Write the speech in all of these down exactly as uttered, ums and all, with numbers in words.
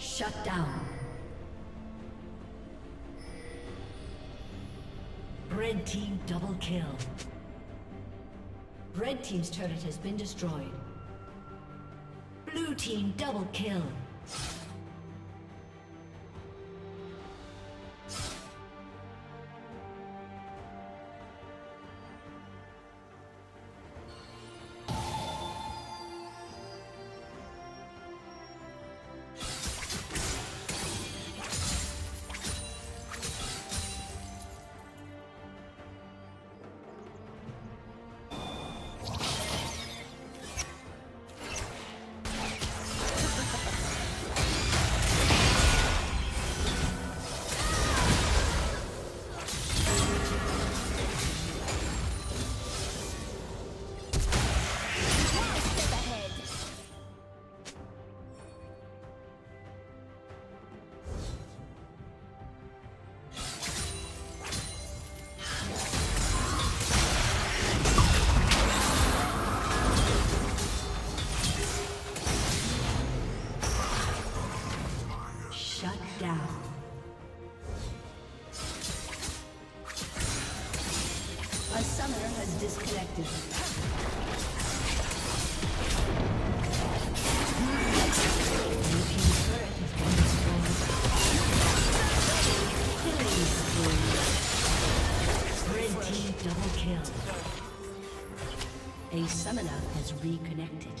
Shut down. Red team double kill. Red team's turret has been destroyed. Blue team double kill. A summoner has reconnected.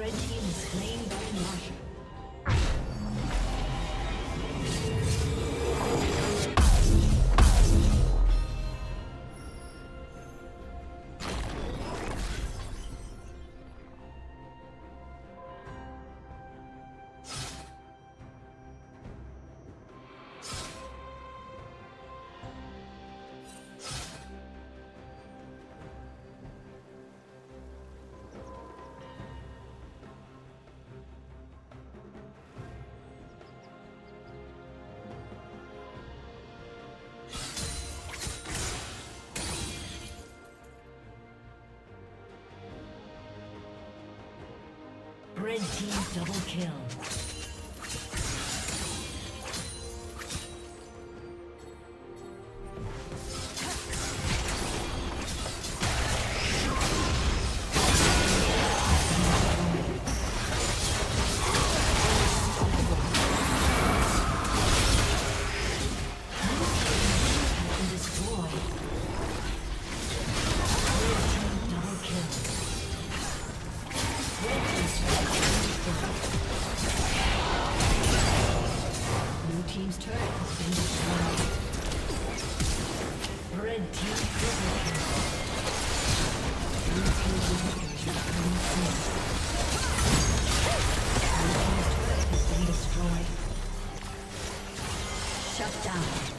Red team is slain by Marshall. Red team double kill. Shut down.